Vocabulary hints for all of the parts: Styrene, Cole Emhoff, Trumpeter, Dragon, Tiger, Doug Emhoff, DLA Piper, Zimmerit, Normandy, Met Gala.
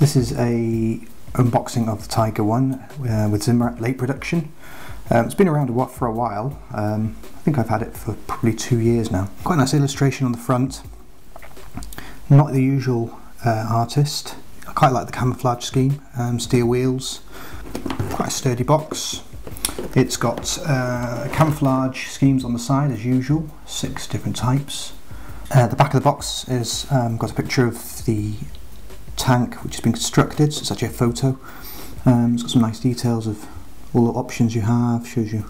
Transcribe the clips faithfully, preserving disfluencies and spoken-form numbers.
This is a unboxing of the Tiger one uh, with Zimmerit late production. Um, it's been around a while, for a while. Um, I think I've had it for probably two years now. Quite a nice illustration on the front. Not the usual uh, artist. I quite like the camouflage scheme. Um, steel wheels. Quite a sturdy box. It's got uh, camouflage schemes on the side as usual. Six different types. Uh, the back of the box is um, got a picture of the tank which has been constructed, so it's actually a photo. Um, it's got some nice details of all the options you have, shows you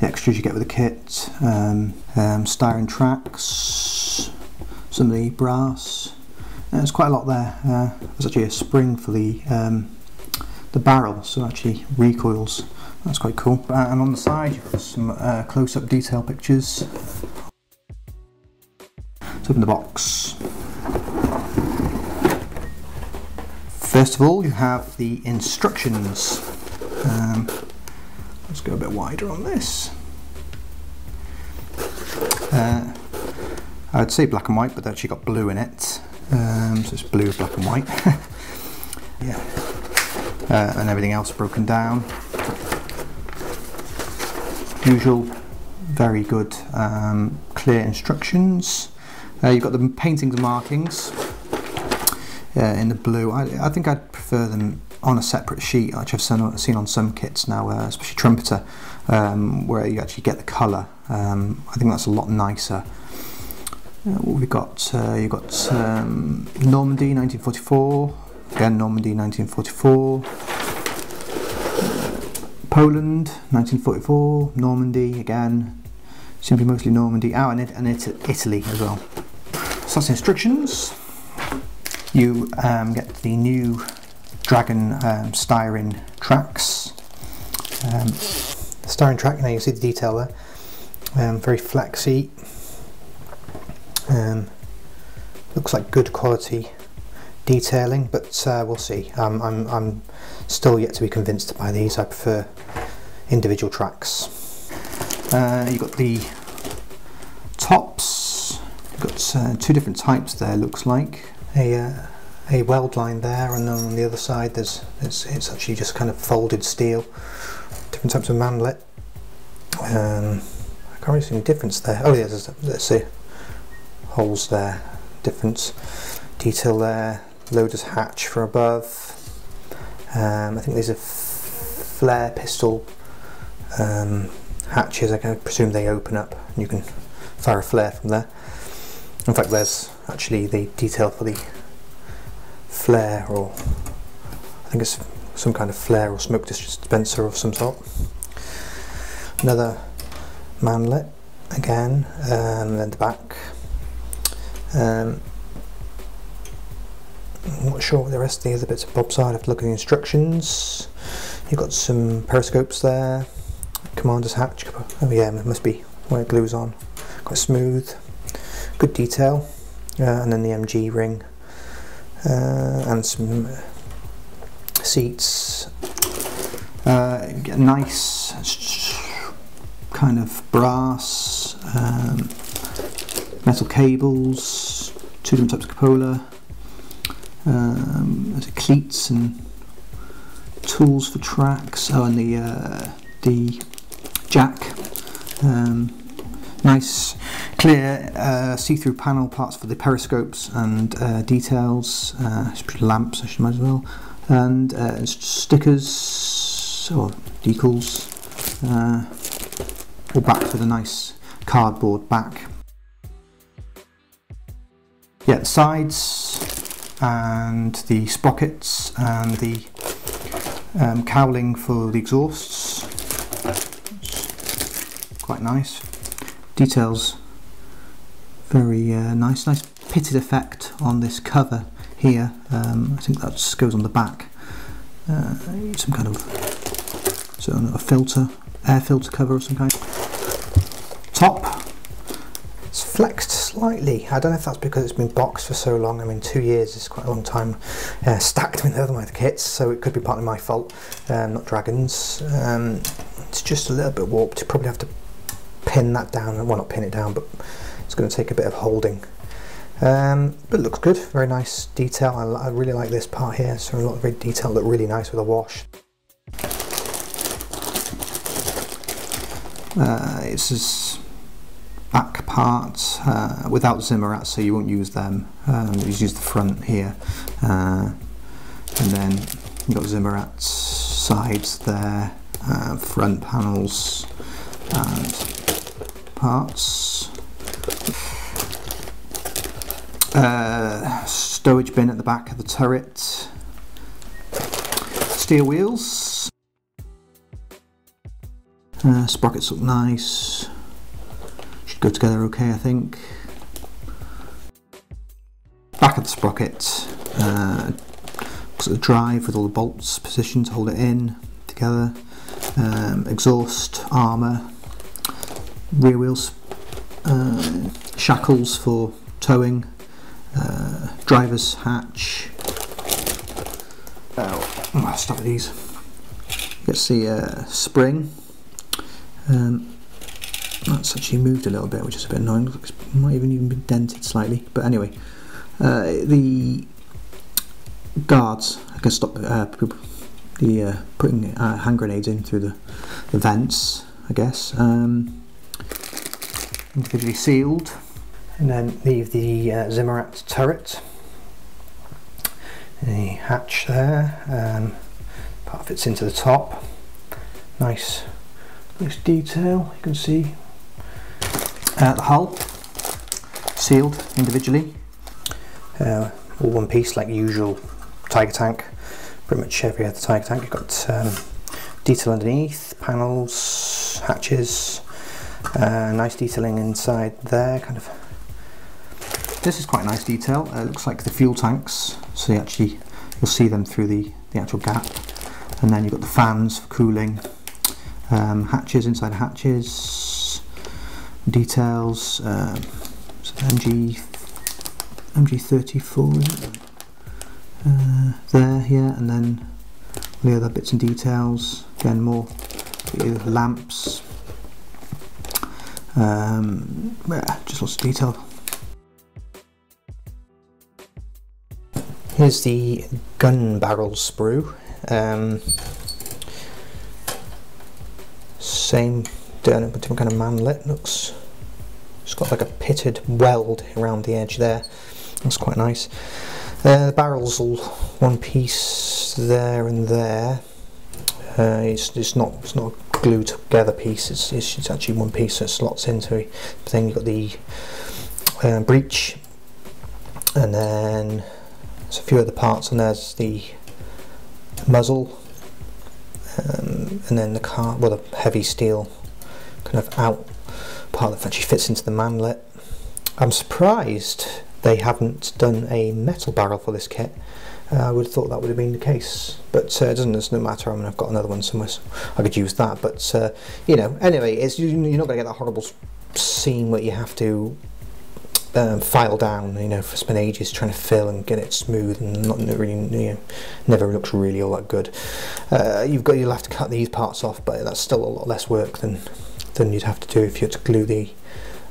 the extras you get with the kit, um, um, Styrene tracks, some of the brass. Uh, there's quite a lot there. Uh, there's actually a spring for the um, the barrel, so it actually recoils. That's quite cool. Uh, and on the side you've got some uh, close-up detail pictures. Let's open the box. First of all, you have the instructions. Um, let's go a bit wider on this. Uh, I'd say black and white, but they actually got blue in it. Um, so it's blue, black and white. Yeah, uh, and everything else broken down. Usual, very good, um, clear instructions. Uh, you've got the paintings and markings uh, in the blue. I, I think I'd prefer them on a separate sheet, which I've seen on some kits now, uh, especially Trumpeter, um, where you actually get the colour. Um, I think that's a lot nicer. Uh, what have we got? Uh, you've got um, Normandy nineteen forty-four, again Normandy nineteen forty-four, Poland nineteen forty-four, Normandy again, simply mostly Normandy, oh, and, it, and it, Italy as well. So that's the instructions. You um, get the new Dragon um, Styrene tracks. Um, the Styrene track, now you can see the detail there. Um, very flaxy. Um, looks like good quality detailing, but uh, we'll see. Um, I'm, I'm still yet to be convinced by these. I prefer individual tracks. Uh, you've got the tops. You've got uh, two different types there, looks like. A, uh, a weld line there, and then on the other side there's it's, it's actually just kind of folded steel. Different types of manlet. Um, I can't really see any difference there. Oh yeah, there's, there's the holes there. Different detail there. Loader's hatch for above. Um, I think these are flare pistol um, hatches. I can presume they open up and you can fire a flare from there. In fact, there's actually the detail for the flare, or I think it's some kind of flare or smoke dispenser of some sort. Another manlet again, um, and then the back. Um, I'm not sure what the rest of the other bits of bobs are. I'd have to look at the instructions. You've got some periscopes there. Commander's hatch, oh yeah, it must be where it glues on. Quite smooth, good detail, uh, and then the M G ring, uh, and some seats. Uh, you get nice kind of brass, um, metal cables, two different types of cupola, um, there's cleats and tools for tracks. Oh, and the uh, the jack, um, nice clear uh, see-through panel parts for the periscopes and uh, details, uh, lamps I should might as well, and uh, stickers or decals, uh, all backed with a nice cardboard back. Yeah, the sides and the sprockets and the um, cowling for the exhausts. Quite nice details, very uh, nice, nice pitted effect on this cover here. Um, I think that just goes on the back. Uh, some kind of sort of a filter, air filter cover of some kind. Top, it's flexed slightly. I don't know if that's because it's been boxed for so long. I mean, two years is quite a long time uh, stacked with the other my kits, so it could be partly my fault. Um, not Dragon's. Um, it's just a little bit warped. You probably have to pin that down, well, not pin it down, but it's going to take a bit of holding Um, but it looks good, very nice detail. I, I really like this part here, so a lot of very detail, look really nice with a wash. Uh, it's this back part uh, without Zimmerit, so you won't use them. Um, you just use the front here, uh, and then you've got Zimmerit sides there, uh, front panels and parts. Uh, stowage bin at the back of the turret. Steel wheels. Uh, sprockets look nice. Should go together okay, I think. Back of the sprocket. Uh, looks at the drive with all the bolts positioned to hold it in together. Um, exhaust armour. Rear wheels. Uh, shackles for towing. Uh, driver's hatch. Oh, I'll stop with these. Let's the uh, spring. Um, that's actually moved a little bit, which is a bit annoying. It might even even be dented slightly, but anyway, uh, the guards. I can stop uh, the uh, putting uh, hand grenades in through the, the vents, I guess. Um, individually sealed. And then leave the uh, Zimmerit turret, the hatch there, um, part fits into the top. Nice, nice detail you can see. Uh, the hull, sealed individually, uh, all one piece like usual Tiger tank, pretty much every other Tiger tank. You've got um, detail underneath, panels, hatches, uh, nice detailing inside there, kind of. This is quite a nice detail. Uh, it looks like the fuel tanks, so you actually you'll see them through the, the actual gap. And then you've got the fans for cooling, um, hatches inside hatches, details. Um, so M G thirty-four uh, there, here, and then all the other bits and details. Again, more lamps, um, yeah, just lots of detail. Here's the gun barrel sprue. Um, same, different kind of manlet looks. It's got like a pitted weld around the edge there. That's quite nice. Uh, the barrel's all one piece there and there. Uh, it's it's not it's not a glued together piece. It's it's, it's actually one piece that slots into it. But then you've got the uh, breech, and then. There's a few other parts, and there's the muzzle, um, and then the car, well, the heavy steel kind of out part that actually fits into the manlet. I'm surprised they haven't done a metal barrel for this kit. Uh, I would have thought that would have been the case, but uh, it doesn't, doesn't matter. I mean, I've got another one somewhere, so I could use that. But uh, you know, anyway, it's, you're not going to get that horrible scene where you have to. Um, file down, you know, for spend ages trying to fill and get it smooth, and not really, you know, never looks really all that good. Uh, you've got you'll have to cut these parts off, but that's still a lot less work than than you'd have to do if you had to glue the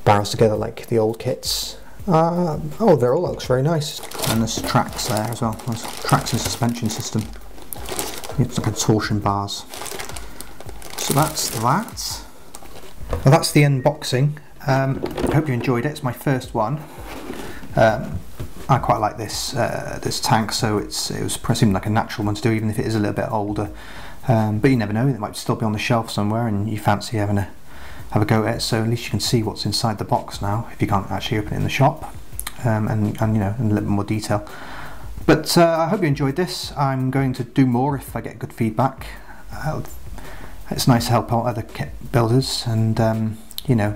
barrels together like the old kits. Uh, oh, they're all looks very nice. And there's tracks there as well. There's tracks and suspension system. It's like a torsion bars. So that's that. Well, that's the unboxing. Um, I hope you enjoyed it. It's my first one. Um, I quite like this uh, this tank, so it's it was seemed like a natural one to do, even if it is a little bit older. Um, but you never know; it might still be on the shelf somewhere, and you fancy having a have a go at it. So at least you can see what's inside the box now, if you can't actually open it in the shop, um, and and you know, in a little bit more detail. But uh, I hope you enjoyed this. I'm going to do more if I get good feedback. Uh, it's nice to help out other kit builders, and um, you know.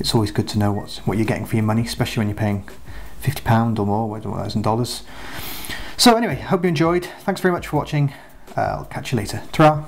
It's always good to know what's, what you're getting for your money, especially when you're paying fifty pounds or more, one thousand dollars. So anyway, hope you enjoyed. Thanks very much for watching. Uh, I'll catch you later. Ta-ra!